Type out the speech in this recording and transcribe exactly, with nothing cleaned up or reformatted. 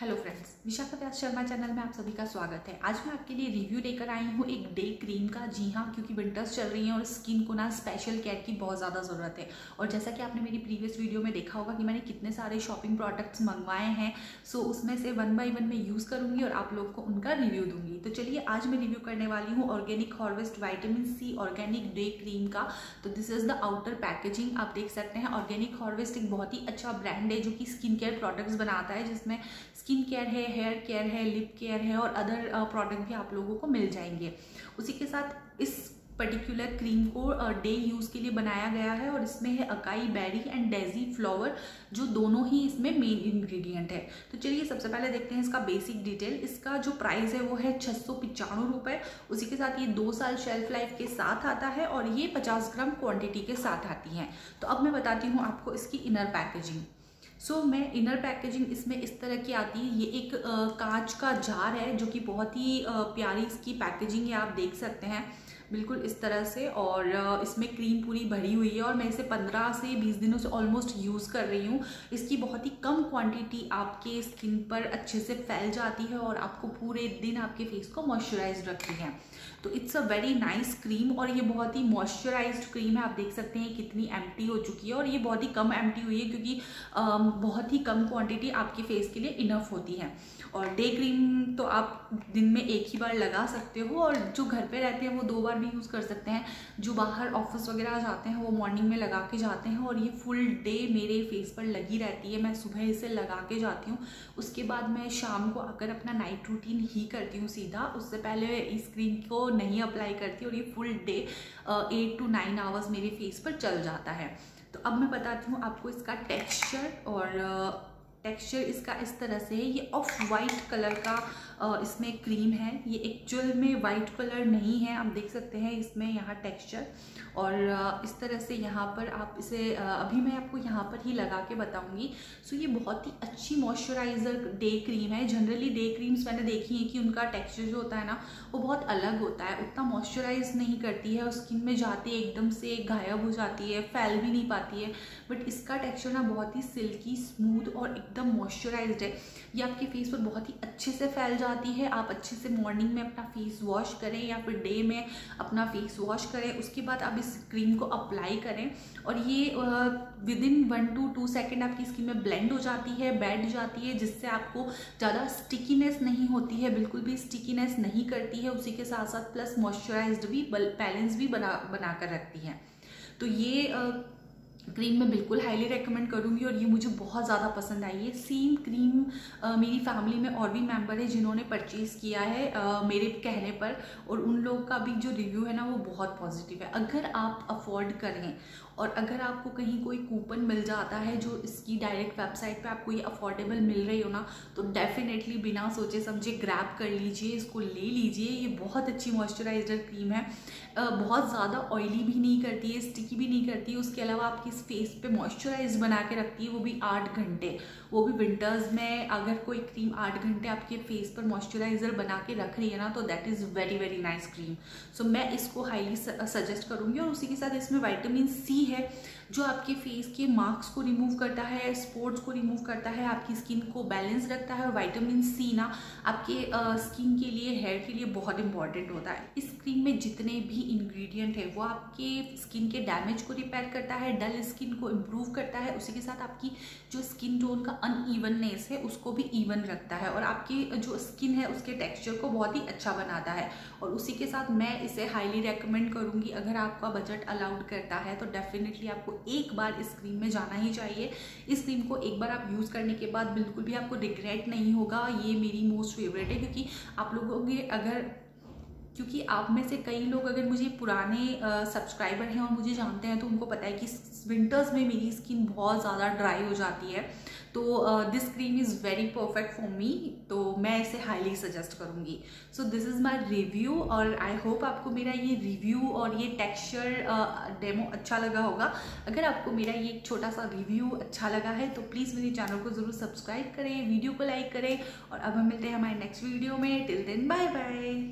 Hello friends, Vishakha Vyas Sharma channel में आप सभी का स्वागत है। आज मैं आपके लिए रिव्यू लेकर आई हूँ एक डे क्रीम का। जी हाँ, क्योंकि विंटर्स चल रही हैं और स्किन को ना स्पेशल केयर की बहुत ज़्यादा ज़रूरत है। और जैसा कि आपने मेरी प्रीवियस वीडियो में देखा होगा कि मैंने कितने सारे शॉपिंग प्रोडक्ट्स मंगवाए हैं, सो उसमें से वन बाई वन मैं यूज़ करूँगी और आप लोग को उनका रिव्यू दूँगी। तो चलिए, आज मैं रिव्यू करने वाली हूँ organic harvest vitamin C organic day cream का। तो this is the outer packaging, आप देख सकते हैं। ऑर्गेनिक हार्वेस्ट एक बहुत ही अच्छा ब्रांड है जो कि स्किन केयर प्रोडक्ट्स बनाता है, जिसमें स्किन केयर है, हेयर केयर है, लिप केयर है और अदर प्रोडक्ट भी आप लोगों को मिल जाएंगे। उसी के साथ इस पर्टिकुलर क्रीम को डे यूज़ के लिए बनाया गया है और इसमें है acai berry and daisy flower, जो दोनों ही इसमें मेन इंग्रेडिएंट है। तो चलिए, सबसे पहले देखते हैं इसका बेसिक डिटेल। इसका जो प्राइस है वो है छह सौ पचानवे रुपये। उसी के साथ ये दो साल शेल्फ लाइफ के साथ आता है और ये पचास ग्राम क्वान्टिटी के साथ आती है। तो अब मैं बताती हूँ आपको इसकी इनर पैकेजिंग। सो so, मैं इनर पैकेजिंग इसमें इस तरह की आती है। ये एक आ, कांच का जार है जो कि बहुत ही आ, प्यारी इसकी पैकेजिंग है, आप देख सकते हैं बिल्कुल इस तरह से। और आ, इसमें क्रीम पूरी भरी हुई है और मैं इसे पंद्रह से बीस दिनों से ऑलमोस्ट यूज़ कर रही हूँ। इसकी बहुत ही कम क्वांटिटी आपके स्किन पर अच्छे से फैल जाती है और आपको पूरे दिन आपके फेस को मॉइस्चराइज रखती है। तो it's a very nice cream और ये बहुत ही मॉइस्चराइज्ड क्रीम है। आप देख सकते हैं कितनी एम्प्टी हो चुकी है और ये बहुत ही कम एम्प्टी हुई है, क्योंकि आ, बहुत ही कम क्वांटिटी आपके फेस के लिए इनफ होती है। और डे क्रीम तो आप दिन में एक ही बार लगा सकते हो और जो घर पे रहते हैं वो दो बार भी यूज़ कर सकते हैं। जो बाहर ऑफिस वगैरह जाते हैं वो मॉर्निंग में लगा के जाते हैं और ये फुल डे मेरे फेस पर लगी रहती है। मैं सुबह इसे लगा के जाती हूँ, उसके बाद मैं शाम को आकर अपना नाइट रूटीन ही करती हूँ सीधा। उससे पहले इस क्रीम को नहीं अप्लाई करती और ये full day eight to nine hours मेरे फेस पर चल जाता है। तो अब मैं बताती हूँ आपको इसका टेक्स्चर। और टेक्स्चर इसका इस तरह से है। ये ऑफ वाइट कलर का आ, इसमें क्रीम है। ये एक्चुअल में वाइट कलर नहीं है, आप देख सकते हैं इसमें यहाँ टेक्स्चर। और आ, इस तरह से यहाँ पर आप इसे आ, अभी मैं आपको यहाँ पर ही लगा के बताऊँगी। सो ये बहुत ही अच्छी मॉइस्चराइज़र डे क्रीम है। जनरली डे क्रीम्स मैंने देखी हैं कि उनका टेक्स्चर जो होता है ना वो बहुत अलग होता है, उतना मॉइस्चराइज नहीं करती है और स्किन में जाते एकदम से गायब हो जाती है, फैल भी नहीं पाती है। बट इसका टेक्स्चर ना बहुत ही सिल्की, स्मूथ और एकदम मॉइस्चराइज्ड है। ये आपके फेस पर बहुत ही अच्छे से फैल जाती है। आप अच्छे से मॉर्निंग में अपना फेस वॉश करें या फिर डे में अपना फेस वॉश करें, उसके बाद आप इस क्रीम को अप्लाई करें और ये within one two two second आपकी स्किन में ब्लेंड हो जाती है, बैठ जाती है, जिससे आपको ज़्यादा स्टिकीनेस नहीं होती है, बिल्कुल भी स्टिकीनेस नहीं करती है। उसी के साथ साथ प्लस मॉइस्चराइज्ड भी, बैलेंस भी बना बना कर रखती है। तो ये आ, क्रीम मैं बिल्कुल हाईली रेकमेंड करूँगी और ये मुझे बहुत ज़्यादा पसंद आई है। सेम क्रीम आ, मेरी फैमिली में और भी मेंबर है जिन्होंने परचेज़ किया है आ, मेरे कहने पर, और उन लोगों का भी जो रिव्यू है ना वो बहुत पॉजिटिव है। अगर आप अफोर्ड करें और अगर आपको कहीं कोई कूपन मिल जाता है जो इसकी डायरेक्ट वेबसाइट पे आपको ये अफोर्डेबल मिल रही हो ना, तो डेफिनेटली बिना सोचे समझे ग्रैब कर लीजिए, इसको ले लीजिए। ये बहुत अच्छी मॉइस्चराइजर क्रीम है, बहुत ज़्यादा ऑयली भी नहीं करती है, स्टिकी भी नहीं करती है। उसके अलावा आपकी इस फेस पे मॉइस्चराइज बना के रखती है, वो भी आठ घंटे, वो भी विंटर्स में। अगर कोई क्रीम आठ घंटे आपके फेस पर मॉइस्चराइजर बना के रख रही है ना, तो that is very very nice cream. So मैं इसको हाईली सजेस्ट करूँगी। और उसी के साथ इसमें विटामिन सी है जो आपके फेस के मार्क्स को रिमूव करता है, स्पॉट्स को रिमूव करता है, आपकी स्किन को बैलेंस रखता है। और विटामिन सी ना आपके स्किन के लिए, हेयर के लिए बहुत इंपॉर्टेंट होता है। इस क्रीम में जितने भी इंग्रेडिएंट है वो आपके स्किन के डैमेज को रिपेयर करता है, डल स्किन को इम्प्रूव करता है। उसी के साथ आपकी जो स्किन टोन का अनइवननेस है उसको भी इवन रखता है और आपकी जो स्किन है उसके टेक्स्चर को बहुत ही अच्छा बनाता है। और उसी के साथ मैं इसे हाईली रेकमेंड करूँगी। अगर आपका बजट अलाउड करता है तो डेफिनेटली आपको एक बार इस क्रीम में जाना ही चाहिए। इस क्रीम को एक बार आप यूज़ करने के बाद बिल्कुल भी आपको रिग्रेट नहीं होगा। ये मेरी मोस्ट फेवरेट है, क्योंकि आप लोगों के अगर क्योंकि आप में से कई लोग अगर मुझे पुराने सब्सक्राइबर हैं और मुझे जानते हैं तो उनको पता है कि विंटर्स में मेरी स्किन बहुत ज़्यादा ड्राई हो जाती है। तो this cream is very perfect for me, तो मैं इसे हाईली सजेस्ट करूँगी। So this is my review और आई होप आपको मेरा ये रिव्यू और ये टेक्स्चर डेमो uh, अच्छा लगा होगा। अगर आपको मेरा ये छोटा सा रिव्यू अच्छा लगा है तो प्लीज़ मेरे चैनल को ज़रूर सब्सक्राइब करें, वीडियो को लाइक करें। और अब हम मिलते हैं हमारे नेक्स्ट वीडियो में। Till then, bye bye.